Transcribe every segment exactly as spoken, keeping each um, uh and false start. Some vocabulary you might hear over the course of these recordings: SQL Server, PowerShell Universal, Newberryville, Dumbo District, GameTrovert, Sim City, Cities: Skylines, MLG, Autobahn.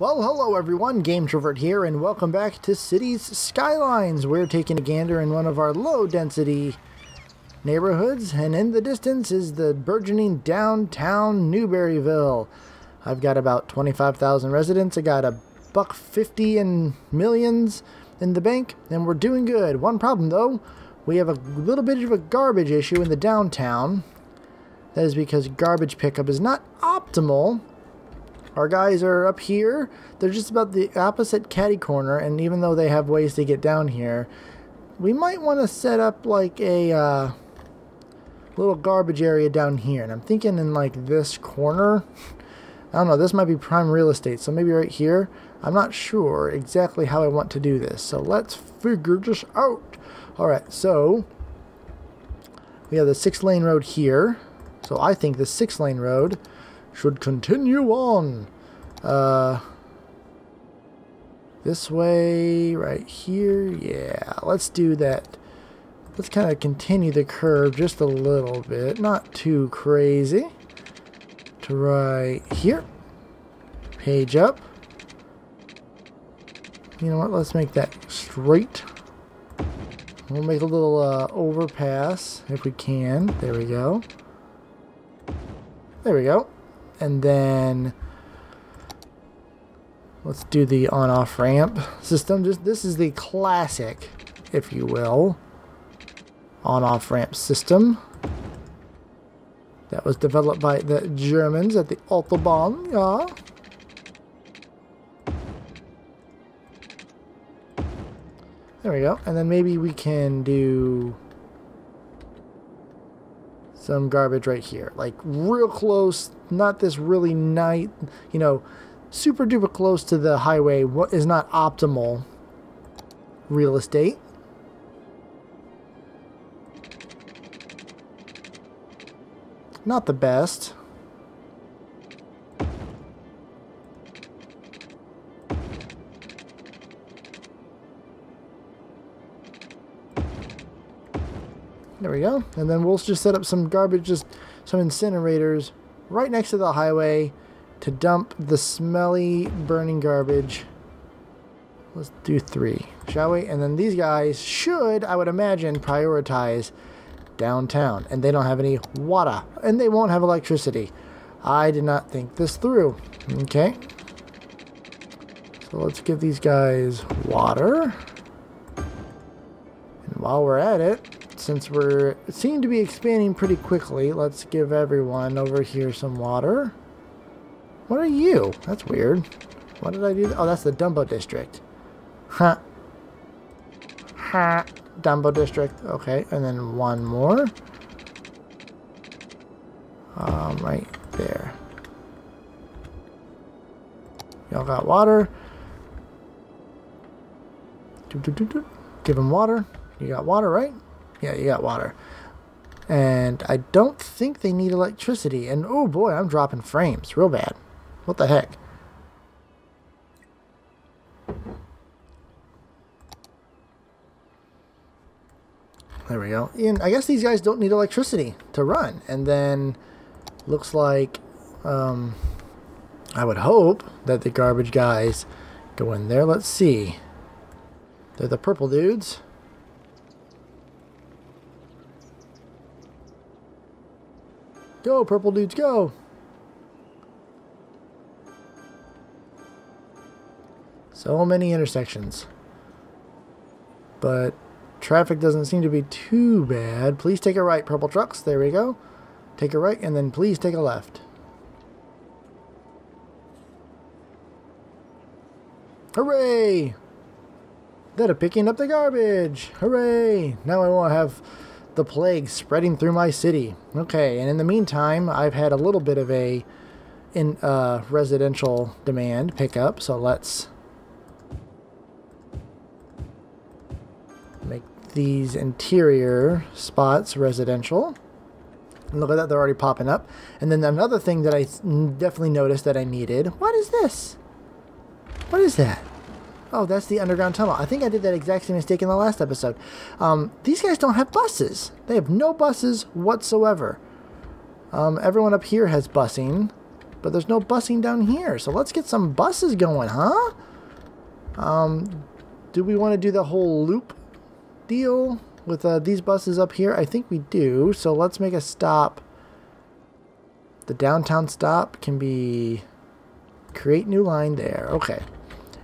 Well, hello everyone, GameTrovert here, and welcome back to Cities: Skylines. We're taking a gander in one of our low-density neighborhoods, and in the distance is the burgeoning downtown Newberryville. I've got about twenty-five thousand residents, I got a buck fifty in millions in the bank, and we're doing good. One problem though, we have a little bit of a garbage issue in the downtown. That is because garbage pickup is not optimal. Our guys are up here, they're just about the opposite catty corner, and even though they have ways to get down here, we might want to set up like a uh, little garbage area down here, and I'm thinking in like this corner. I don't know, this might be prime real estate, so maybe right here. I'm not sure exactly how I want to do this, so let's figure this out. Alright, so we have the six lane road here, so I think the six lane road should continue on uh, this way right here. Yeah, let's do that. Let's kind of continue the curve just a little bit, not too crazy, to right here. Page up. You know what, let's make that straight. We'll make a little uh, overpass if we can. There we go. There we go. And then let's do the on-off ramp system. Just this is the classic, if you will, on-off ramp system that was developed by the Germans at the Autobahn. Yeah. There we go. And then maybe we can do some garbage right here, like real close, not this really nice, you know, super duper close to the highway. What is not optimal real estate. Not the best. There we go. And then we'll just set up some garbage, just some incinerators right next to the highway to dump the smelly burning garbage. Let's do three, shall we? And then these guys should, I would imagine, prioritize downtown. And they don't have any water. And they won't have electricity. I did not think this through. Okay. So let's give these guys water. And while we're at it, since we're seem to be expanding pretty quickly, let's give everyone over here some water. What are you? That's weird. What did I do? Oh, that's the Dumbo District. Huh. Huh. Dumbo District. Okay, and then one more. Um, right there. Y'all got water. Do, do, do, do. Give them water. You got water, right? Yeah, you got water. And I don't think they need electricity. And oh boy, I'm dropping frames real bad. What the heck? There we go. And I guess these guys don't need electricity to run. And then looks like um, I would hope that the garbage guys go in there. Let's see. They're the purple dudes. Go, purple dudes, go! So many intersections. But traffic doesn't seem to be too bad. Please take a right, purple trucks. There we go. Take a right, and then please take a left. Hooray! They're picking up the garbage! Hooray! Now I won't have the plague spreading through my city. Okay, and in the meantime, I've had a little bit of a in uh, residential demand pickup, so let's make these interior spots residential. And look at that, they're already popping up. And then another thing that I definitely noticed that I needed. What is this? What is that? Oh, that's the underground tunnel. I think I did that exact same mistake in the last episode. Um, these guys don't have buses. They have no buses whatsoever. Um, everyone up here has busing. But there's no busing down here, so let's get some buses going, huh? Um, do we want to do the whole loop deal with uh, these buses up here? I think we do, so let's make a stop. The downtown stop can be... create new line there, okay.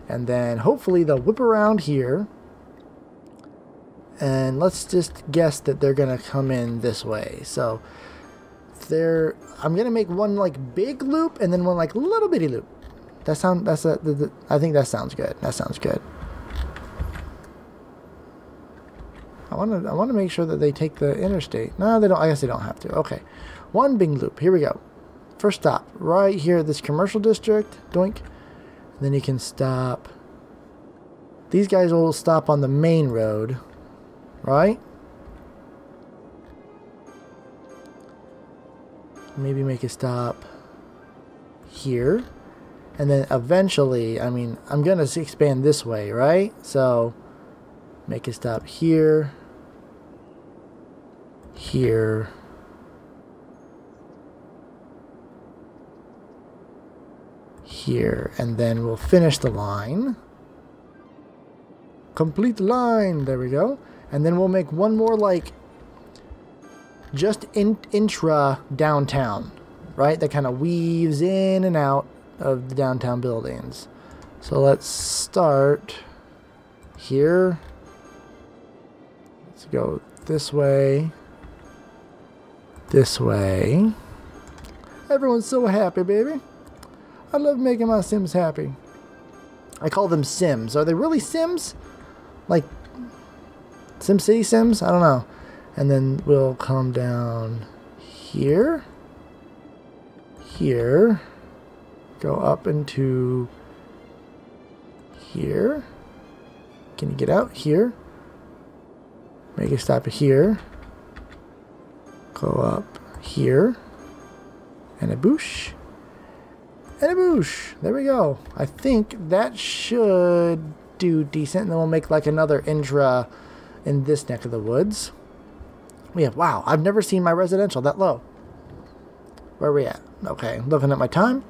And then hopefully they'll whip around here. And let's just guess that they're going to come in this way, so... There, I'm gonna make one like big loop and then one like little bitty loop. That sound that's a, the, the, I think that sounds good. That sounds good. I want to I want to make sure that they take the interstate. No, they don't. I guess they don't have to. Okay, one big loop. Here we go. First stop right here at this commercial district. Doink. And then you can stop. These guys will stop on the main road, right? Maybe make a stop here. And then eventually, I mean, I'm going to expand this way, right? So make a stop here. Here. Here. And then we'll finish the line. Complete line. There we go. And then we'll make one more like... just in, intra downtown, right? That kind of weaves in and out of the downtown buildings. So let's start here. Let's go this way, this way. Everyone's so happy, baby. I love making my Sims happy. I call them Sims. Are they really Sims? Like Sim City Sims? I don't know. And then we'll come down here, here, go up into here. Can you get out? Here. Make a stop here. Go up here. And a boosh. And a boosh. There we go. I think that should do decent. And then we'll make like another intra in this neck of the woods. We have, wow, I've never seen my residential that low. Where are we at? Okay, looking at my time.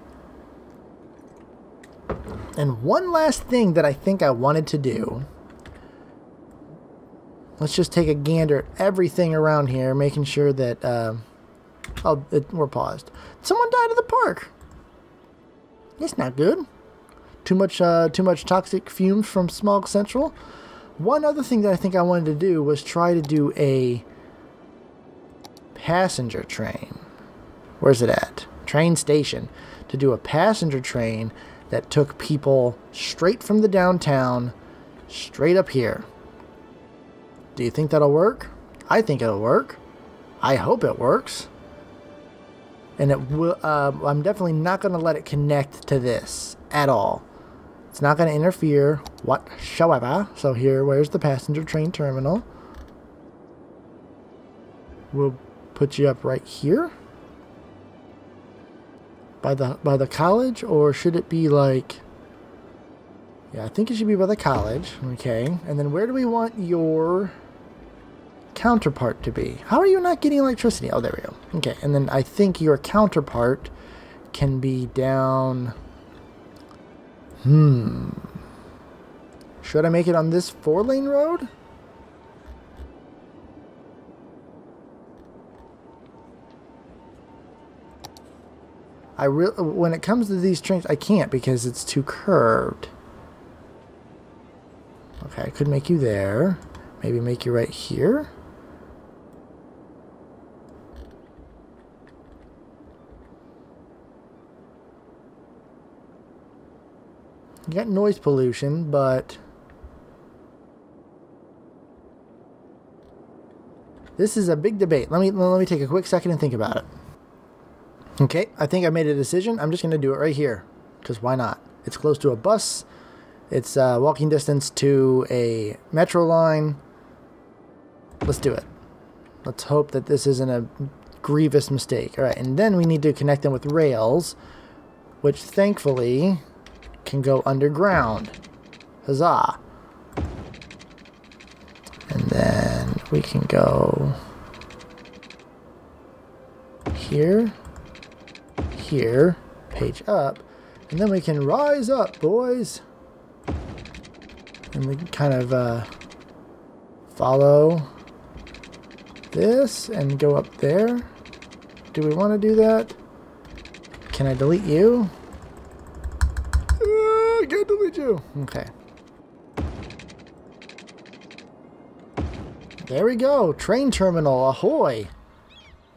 And one last thing that I think I wanted to do. Let's just take a gander at everything around here, making sure that, uh, oh, it, we're paused. Someone died at the park. That's not good. Too much, uh, too much toxic fumes from Smog Central. One other thing that I think I wanted to do was try to do a... passenger train. Where's it at? Train station. To do a passenger train that took people straight from the downtown straight up here. Do you think that'll work? I think it'll work. I hope it works. And it will. Uh, I'm definitely not going to let it connect to this at all. It's not going to interfere whatsoever. So here, where's the passenger train terminal? We'll put you up right here by the by the college, or should it be like, yeah, I think it should be by the college. Okay, and then where do we want your counterpart to be? How are you not getting electricity? Oh, there we go. Okay, and then I think your counterpart can be down. Hmm should I make it on this four lane road? I re when it comes to these trains, I can't because it's too curved. Okay, I could make you there. Maybe make you right here. You got noise pollution, but... this is a big debate. Let me, let me take a quick second and think about it. Okay, I think I made a decision. I'm just going to do it right here, because why not? It's close to a bus. It's uh, walking distance to a metro line. Let's do it. Let's hope that this isn't a grievous mistake. All right, and then we need to connect them with rails, which thankfully can go underground. Huzzah. And then we can go here. Here, page up, and then we can rise up, boys. And we can kind of uh, follow this and go up there. Do we want to do that? Can I delete you? Uh, I can't delete you. Okay. There we go. Train terminal. Ahoy.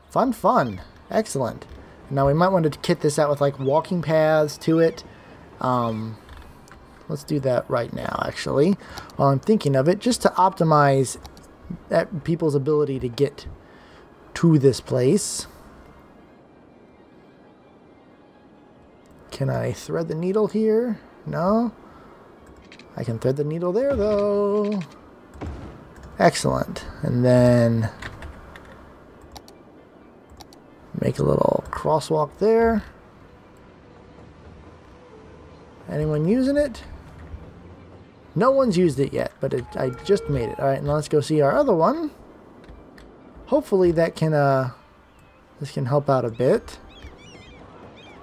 Fun, fun. Excellent. Now we might want to kit this out with like walking paths to it. Um, let's do that right now, actually, while I'm thinking of it, just to optimize that people's ability to get to this place. Can I thread the needle here? No? I can thread the needle there, though. Excellent. And then make a little crosswalk there. Anyone using it? No one's used it yet, but it, I just made it. All right, now let's go see our other one. Hopefully that can uh, this can help out a bit.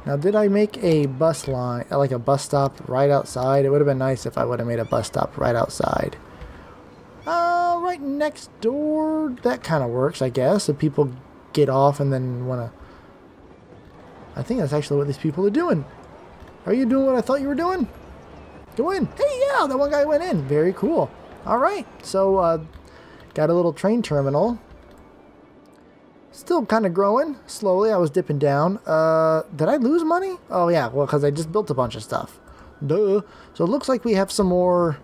Now, did I make a bus line, like a bus stop right outside? It would have been nice if I would have made a bus stop right outside. Uh, right next door, that kind of works, I guess, if people get off and then want to... I think that's actually what these people are doing. Are you doing what I thought you were doing? Go in. Hey, yeah, that one guy went in. Very cool. All right, so uh, got a little train terminal. Still kind of growing. Slowly, I was dipping down. Uh, did I lose money? Oh, yeah. Well, because I just built a bunch of stuff. Duh. So it looks like we have some more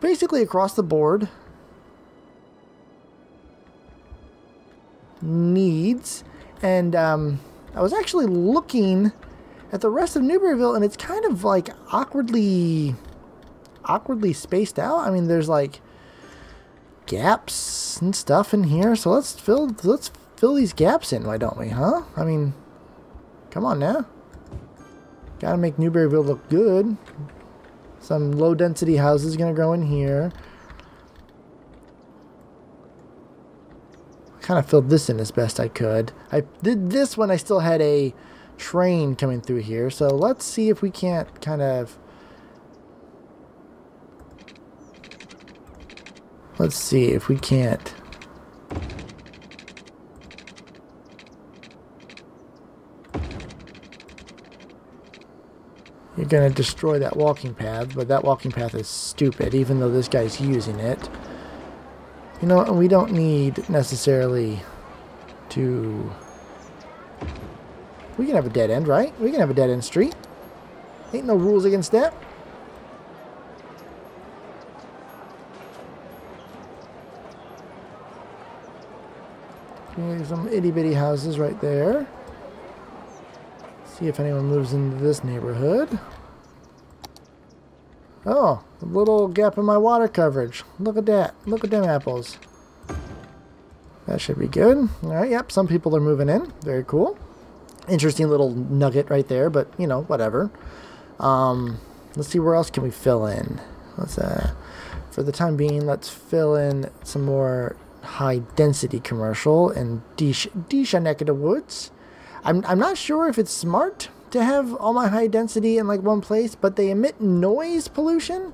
basically across the board needs. And um, I was actually looking at the rest of Newberryville, and it's kind of like awkwardly, awkwardly spaced out. I mean, there's like gaps and stuff in here. So let's fill, let's fill. Fill these gaps in, why don't we, huh? I mean, come on now. Gotta make Newberryville look good. Some low-density houses gonna grow in here. I kind of filled this in as best I could. I did this when I still had a train coming through here, so let's see if we can't kind of... Let's see if we can't... You're going to destroy that walking path, but that walking path is stupid, even though this guy's using it. You know, we don't need necessarily to... We can have a dead end, right? We can have a dead end street. Ain't no rules against that. There's some itty-bitty houses right there. See if anyone moves into this neighborhood. Oh, a little gap in my water coverage. Look at that. Look at them apples. That should be good. All right, yep, some people are moving in. Very cool. Interesting little nugget right there, but, you know, whatever. Um, let's see, where else can we fill in? Let's, uh, for the time being, let's fill in some more high-density commercial in Deesha neck of the woods. I'm, I'm not sure if it's smart to have all my high density in like one place, but they emit noise pollution.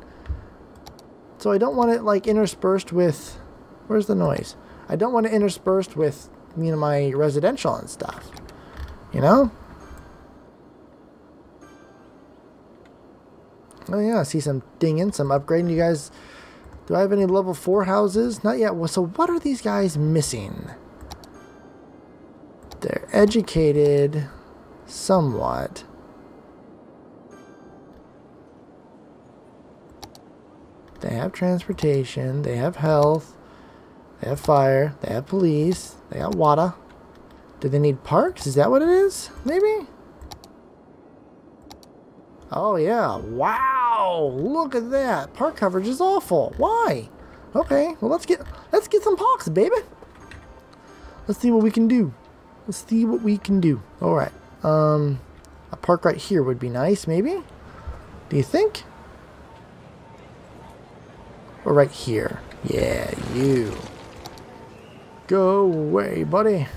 So I don't want it like interspersed with, where's the noise? I don't want it interspersed with, you know, my residential and stuff, you know? Oh yeah, I see some dinging, some upgrading. You guys, do I have any level four houses? Not yet. Well, so what are these guys missing? They're educated somewhat. They have transportation, they have health, they have fire, they have police, they got water. Do they need parks? Is that what it is? Maybe? Oh yeah, wow, look at that. Park coverage is awful, why? Okay, well let's get, let's get some parks, baby. Let's see what we can do. Let's see what we can do. All right. Um, a park right here would be nice, maybe? Do you think? Or right here. Yeah, you. Go away, buddy.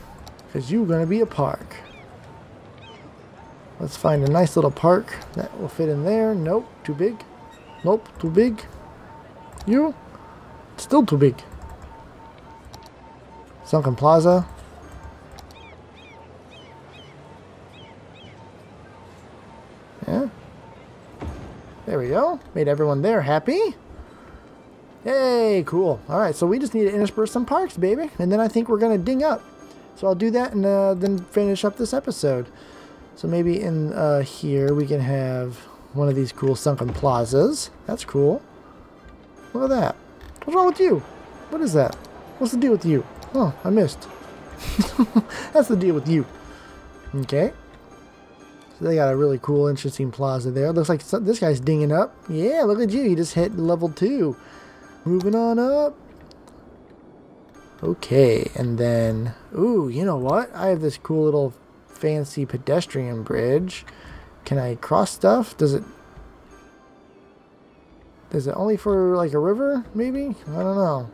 Because you're going to be a park. Let's find a nice little park that will fit in there. Nope, too big. Nope, too big. You? Still too big. Sunken Plaza. Yeah. There we go. Made everyone there happy. Yay, cool. Alright, so we just need to intersperse some parks, baby. And then I think we're going to ding up. So I'll do that and uh, then finish up this episode. So maybe in uh, here we can have one of these cool sunken plazas. That's cool. Look at that. What's wrong with you? What is that? What's the deal with you? Oh, I missed. That's the deal with you. Okay. So they got a really cool, interesting plaza there. Looks like some, this guy's dinging up. Yeah, look at you. You just hit level two. Moving on up. Okay, and then... Ooh, you know what? I have this cool little... fancy pedestrian bridge. Can I cross stuff? Does it is it only for like a river maybe? I don't know.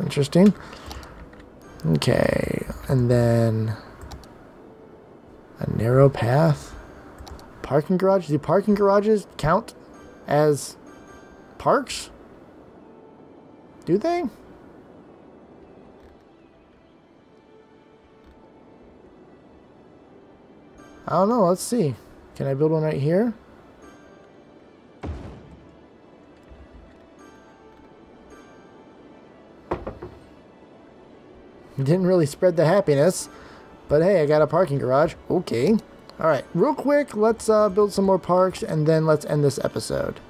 Interesting. Okay, and then a narrow path. Parking garage. Do parking garages count as parks? Do they? I don't know, let's see. Can I build one right here? Didn't really spread the happiness, but hey, I got a parking garage. Okay. Alright, real quick, let's uh, build some more parks and then let's end this episode.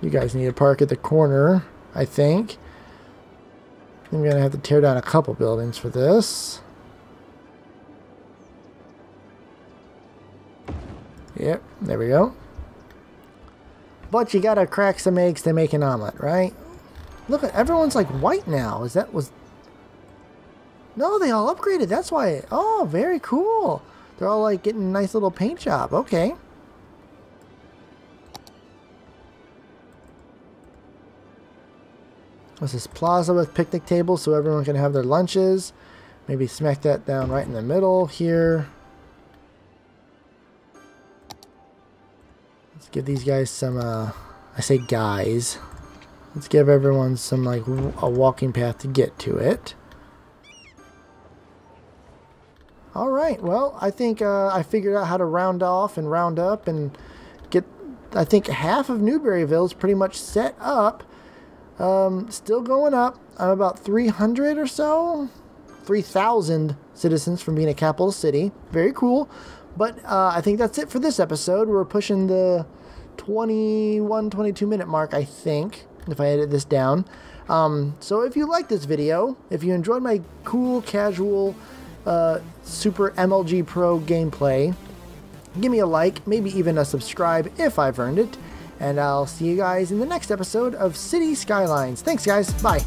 You guys need a park at the corner, I think. I'm going to have to tear down a couple buildings for this. Yep, there we go. But you got to crack some eggs to make an omelet, right? Look, everyone's like white now. Is that was... No, they all upgraded. That's why. Oh, very cool. They're all like getting a nice little paint job. Okay. What's this? Plaza with picnic tables so everyone can have their lunches. Maybe smack that down right in the middle here. Let's give these guys some, uh, I say guys. Let's give everyone some, like, w a walking path to get to it. All right. Well, I think uh, I figured out how to round off and round up and get, I think, half of Newberryville is pretty much set up. Um, still going up. I'm about three hundred or so, three thousand citizens from being a capital city. Very cool. But uh, I think that's it for this episode. We're pushing the twenty-one, twenty-two minute mark, I think, if I edit this down. Um, so if you like this video, if you enjoyed my cool, casual, uh, Super M L G Pro gameplay, give me a like, maybe even a subscribe if I've earned it. And I'll see you guys in the next episode of Cities: Skylines. Thanks, guys. Bye.